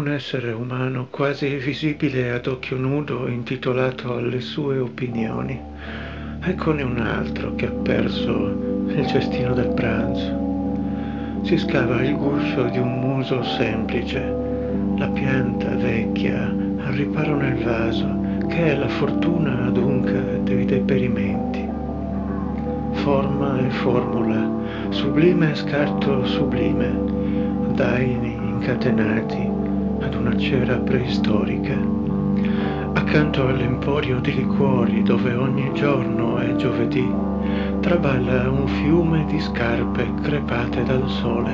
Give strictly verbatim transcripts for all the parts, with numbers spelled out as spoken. un essere umano quasi visibile ad occhio nudo intitolato alle sue opinioni. Eccone un altro che ha perso il cestino del pranzo. Si scava il guscio di un muso semplice, la pianta vecchia al riparo nel vaso, che è la fortuna dunque dei deperimenti. Forma e formula, sublime e scarto sublime, daini incatenati ad una cera preistorica. Accanto all'emporio di liquori, dove ogni giorno è giovedì, traballa un fiume di scarpe crepate dal sole.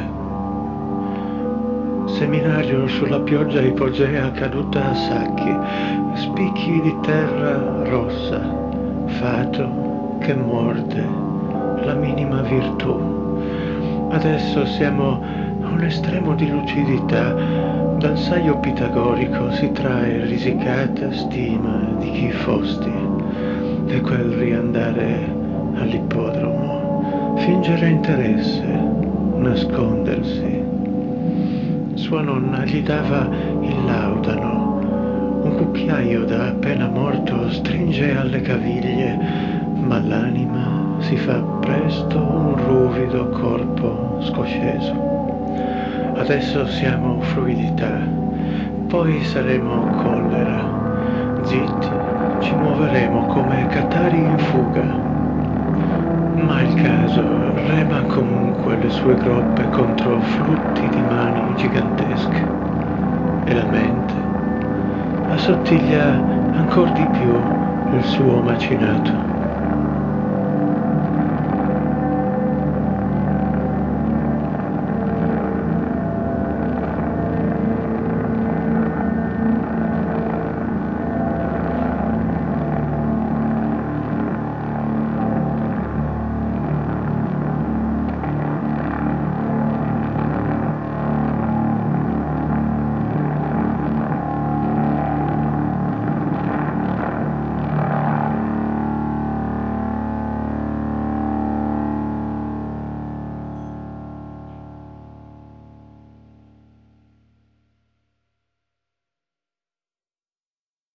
Seminario sulla pioggia ipogea caduta a sacchi, spicchi di terra rossa, fato che morde la minima virtù. Adesso siamo a un estremo di lucidità, dal saio pitagorico si trae risicata stima di chi fosti, e quel riandare all'ippodromo, fingere interesse, nascondersi. Sua nonna gli dava il laudano, un cucchiaio da appena morto stringe alle caviglie, ma l'anima si fa presto un ruvido corpo scosceso. Adesso siamo fluidità, poi saremo collera, zitti ci muoveremo come catari in fuga. Ma il caso rema comunque le sue groppe contro flutti di mani gigantesche, e la mente assottiglia ancor di più il suo macinato.